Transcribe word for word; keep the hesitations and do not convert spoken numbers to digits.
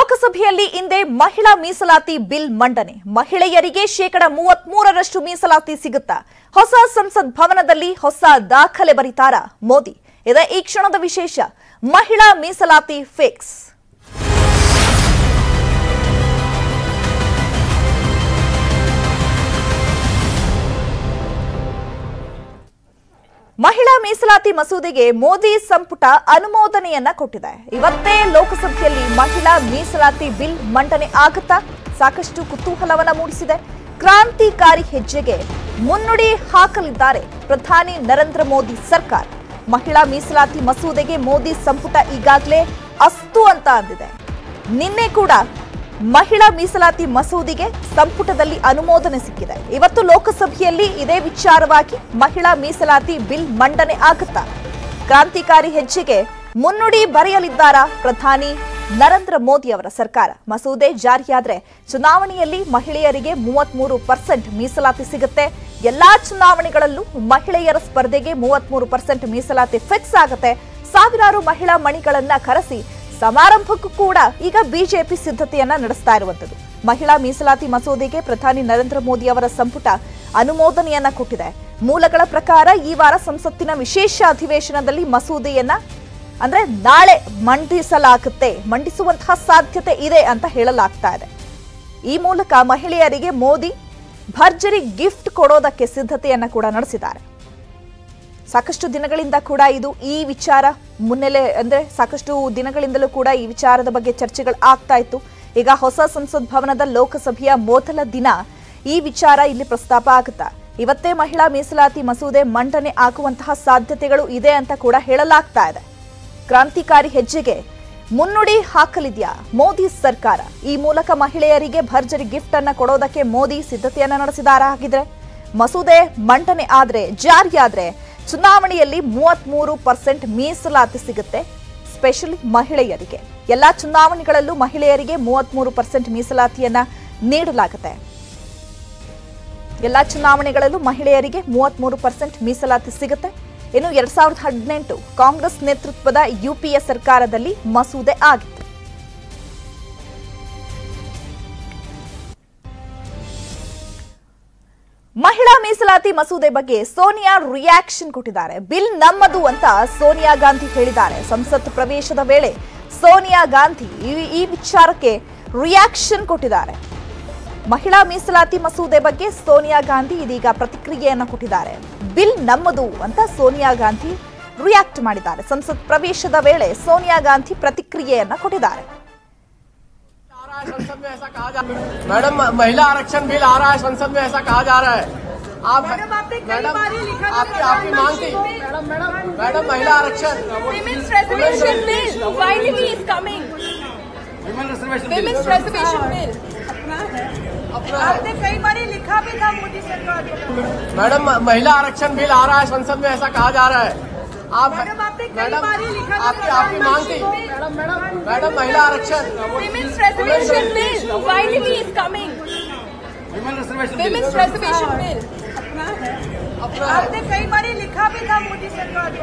ಲೋಕಸಭೆಯಲ್ಲಿ ಇಂದೇ ಮಹಿಳಾ ಮೀಸಲಾತಿ ಬಿಲ್ ಮಂಡನೆ ಮಹಿಳೆಯರಿಗೆ ಶೇಕಡ ಮೂವತ್ತಮೂರರಷ್ಟು ಮೀಸಲಾತಿ ಸಿಗುತ್ತಾ ಹೊಸ ಸಂಸತ್ ಭವನದಲ್ಲಿ ಹೊಸ ದಾಖಲೆ ಬರಿತಾರ ಮೋದಿ ಇದು ಈ ಕ್ಷಣದ ವಿಶೇಷ ಮಹಿಳಾ ಮೀಸಲಾತಿ ಫಿಕ್ಸ್ ಮಹಿಳಾ ಮೀಸಲಾತಿ ಮಸೂದೆಗೆ ಮೋದಿ ಸಂಪುಟ ಅನುಮೋದನೆಯನ್ನ ಕೊಟ್ಟಿದೆ ಇವತ್ತೇ ಲೋಕಸಭೆಯಲ್ಲಿ ಮಹಿಳಾ ಮೀಸಲಾತಿ ಬಿಲ್ ಮಂಡನೆ ಆಗುತ್ತಾ ಸಾಕಷ್ಟು ಕುತೂಹಲವನ್ನ ಮೂಡಿಸಿದೆ ಕ್ರಾಂತಿಕಾರಿ ಹೆಜ್ಜೆಗೆ ಮುನ್ನುಡಿ ಹಾಕಲಿದ್ದಾರೆ ಪ್ರಧಾನಿ ನರೇಂದ್ರ ಮೋದಿ ಸರ್ಕಾರ ಮಹಿಳಾ ಮೀಸಲಾತಿ ಮಸೂದೆಗೆ ಮೋದಿ ಸಂಪುಟ ಈಗಾಗಲೇ ಅಸ್ತು ಅಂತ ಅಂದಿದೆ ನಿನ್ನೆ ಕೂಡ ಮಹಿಳಾ ಮೀಸಲಾತಿ ಮಸೂದೆಗೆ ಸಂಪುಟದಲ್ಲಿ ಅನುಮೋದನೆ ಸಿಕ್ಕಿದೆ ಇವತ್ತು ಲೋಕಸಭೆಯಲ್ಲಿ ಇದೇ ವಿಚಾರವಾಗಿ ಮಹಿಳಾ ಮೀಸಲಾತಿ ಬಿಲ್ ಮಂಡನೆ ಆಗುತ್ತಾ ಕ್ರಾಂತಿಕಾರಿ ಹೆಜ್ಜೆಗೆ ಮುನ್ನುಡಿ ಬರೆಯಲಿದ್ದಾರೆ ಪ್ರಧಾನಿ ನರೇಂದ್ರ ಮೋದಿ ಅವರ ಸರ್ಕಾರ ಮಸೂದೆ ಜಾರಿಯಾದರೆ ಚುನಾವಣೆಯಲ್ಲಿ ಮಹಿಳೆಯರಿಗೆ ಮೂವತ್ತಮೂರು ಪರ್ಸೆಂಟ್ ಮೀಸಲಾತಿ ಸಿಗುತ್ತೆ ಎಲ್ಲಾ ಚುನಾವಣೆಗಳಲ್ಲೂ ಮಹಿಳೆಯರ ಸ್ಪರ್ಧೆಗೆ ಮೂವತ್ತಮೂರು ಪರ್ಸೆಂಟ್ ಮೀಸಲಾತಿ ಫಿಕ್ಸ್ ಆಗುತ್ತೆ ಸಾವಿರಾರು ಮಹಿಳಾ ಮಣಿಗಳನ್ನ ಕರೆಸಿ ಸಮಾರಂಭಕ್ಕೂ ಕೂಡ ಈಗ ಬಿಜೆಪಿ ಸಿದ್ಧತೆಯನ್ನ ನಡೆಸ್ತಾ ಇರುವಂತದ್ದು ಮಹಿಳಾ ಮೀಸಲಾತಿ ಮಸೂದೆಗೆ ಪ್ರಧಾನಿ ನರೇಂದ್ರ ಮೋದಿ ಅವರ ಸಂಪುಟ ಅನುಮೋದನೆಯನ್ನ ಕೊಟ್ಟಿದೆ ಮೂಲಗಳ ಪ್ರಕಾರ ಈ ವಾರ ಸಂಸತ್ತಿನ ವಿಶೇಷ ಅಧಿವೇಶನದಲ್ಲಿ ಮಸೂದೆಯನ್ನ ಅಂದ್ರೆ ನಾಳೆ ಮಂಡಿಸಲಾಗುತ್ತೆ ಮಂಡಿಸುವಂತಹ ಸಾಧ್ಯತೆ ಇದೆ ಅಂತ ಹೇಳಲಾಗ್ತಾ ಇದೆ ಈ ಮೂಲಕ ಮಹಿಳೆಯರಿಗೆ ಮೋದಿ ಭರ್ಜರಿ ಗಿಫ್ಟ್ ಕೊಡೋದಕ್ಕೆ ಸಿದ್ಧತೆಯನ್ನ ಕೂಡ ನಡೆಸಿದ್ದಾರೆ ಸಾಕಷ್ಟು ದಿನಗಳಿಂದ ಕೂಡ ಇದು ಈ ವಿಚಾರ ಮುನ್ನೆಲೆ ಅಂದ್ರೆ ಸಾಕಷ್ಟು ದಿನಗಳಿಂದಲೂ ಕೂಡ ಈ ವಿಚಾರದ ಬಗ್ಗೆ ಚರ್ಚೆಗಳು ಆಗ್ತಾ ಇತ್ತು ಈಗ ಹೊಸ ಸಂಸತ್ ಭವನದ ಲೋಕಸಭೆಯ ಮೊದಲ ದಿನ ಈ ವಿಚಾರ ಇಲ್ಲಿ ಪ್ರಸ್ತಾಪ ಆಗುತ್ತಾ ಇವತ್ತೇ ಮಹಿಳಾ ಮೀಸಲಾತಿ ಮಸೂದೆ ಮಂಡನೆ ಆಗುವಂತಹ ಸಾಧ್ಯತೆಗಳು ಇದೆ ಅಂತ ಕೂಡ ಹೇಳಲಾಗ್ತಾ ಇದೆ ಕ್ರಾಂತಿಕಾರಿ ಹೆಜ್ಜೆಗೆ ಮುನ್ನುಡಿ ಹಾಕಲಿದ್ಯಾ ಮೋದಿ ಸರ್ಕಾರ ಈ ಮೂಲಕ ಮಹಿಳೆಯರಿಗೆ ಭರ್ಜರಿ ಗಿಫ್ಟ್ ಅನ್ನ ಕೊಡೋದಕ್ಕೆ ಮೋದಿ ಸಿದ್ಧತೆಯನ್ನ ನಡೆಸಿದಾರ ಹಾಗಿದ್ರೆ ಮಸೂದೆ ಮಂಡನೆ ಆದ್ರೆ ಜಾರಿಯಾದ್ರೆ ಚುನಾವಣೆಯಲ್ಲಿ ಮೂವತ್ತಮೂರು ಪರ್ಸೆಂಟ್ ಮೀಸಲಾತಿ ಸಿಗುತ್ತೆ ಸ್ಪೆಷಲಿ ಮಹಿಳೆಯರಿಗೆ ಎಲ್ಲ ಚುನಾವಣೆಗಳಲ್ಲೂ ಮಹಿಳೆಯರಿಗೆ ಮೂವತ್ತಮೂರು ಪರ್ಸೆಂಟ್ ಮೀಸಲಾತಿಯನ್ನ ನೀಡಲಾಗುತ್ತೆ ಎಲ್ಲ ಚುನಾವಣೆಗಳಲ್ಲೂ ಮಹಿಳೆಯರಿಗೆ ಮೂವತ್ತಮೂರು ಪರ್ಸೆಂಟ್ ಮೀಸಲಾತಿ ಸಿಗುತ್ತೆ ಇನ್ನು ಎರಡ್ ಸಾವಿರದ ಹದಿನೆಂಟು ಕಾಂಗ್ರೆಸ್ ನೇತೃತ್ವದ ಯುಪಿಎ ಸರ್ಕಾರದಲ್ಲಿ ಮಸೂದೆ ಆಗಿತ್ತು ಮಹಿಳಾ ಮೀಸಲಾತಿ ಮಸೂದೆ ಬಗ್ಗೆ ಸೋನಿಯಾ ರಿಯಾಕ್ಷನ್ ಕೊಟ್ಟಿದ್ದಾರೆ ಬಿಲ್ ನಮ್ಮದು ಅಂತ ಸೋನಿಯಾ ಗಾಂಧಿ ಹೇಳಿದ್ದಾರೆ ಸಂಸತ್ ಪ್ರವೇಶದ ವೇಳೆ ಸೋನಿಯಾ ಗಾಂಧಿ ಈ ವಿಚಾರಕ್ಕೆ ರಿಯಾಕ್ಷನ್ ಕೊಟ್ಟಿದ್ದಾರೆ ಮಹಿಳಾ ಮೀಸಲಾತಿ ಮಸೂದೆ ಬಗ್ಗೆ ಸೋನಿಯಾ ಗಾಂಧಿ ಇದೀಗ ಪ್ರತಿಕ್ರಿಯೆಯನ್ನು ಕೊಟ್ಟಿದ್ದಾರೆ ಬಿಲ್ ನಮ್ಮದು ಅಂತ ಸೋನಿಯಾ ಗಾಂಧಿ ರಿಯಾಕ್ಟ್ ಮಾಡಿದ್ದಾರೆ ಸಂಸತ್ ಪ್ರವೇಶದ ವೇಳೆ ಸೋನಿಯಾ ಗಾಂಧಿ ಪ್ರತಿಕ್ರಿಯೆಯನ್ನು ಕೊಟ್ಟಿದ್ದಾರೆ संसद में ऐसा कहा जा रहा है मैडम महिला आरक्षण बिल आ रहा है संसद में ऐसा कहा जा रहा है आप मैडम आपकी आपकी मांग थी मैडम महिला आरक्षण women's reservation bill wild we is coming women's reservation bill आपने कई बार लिखा भी था मोदी सरकार मैडम महिला आरक्षण बिल आ रहा है संसद में ऐसा कहा जा रहा है आप मैडम आपने कई बार लिखा आपकी आपकी मांग थी मैडम मैडम महिला आरक्षण women's reservation bill wild we is coming women's reservation bill आपने कई बार लिखा भी था मोदी सरकार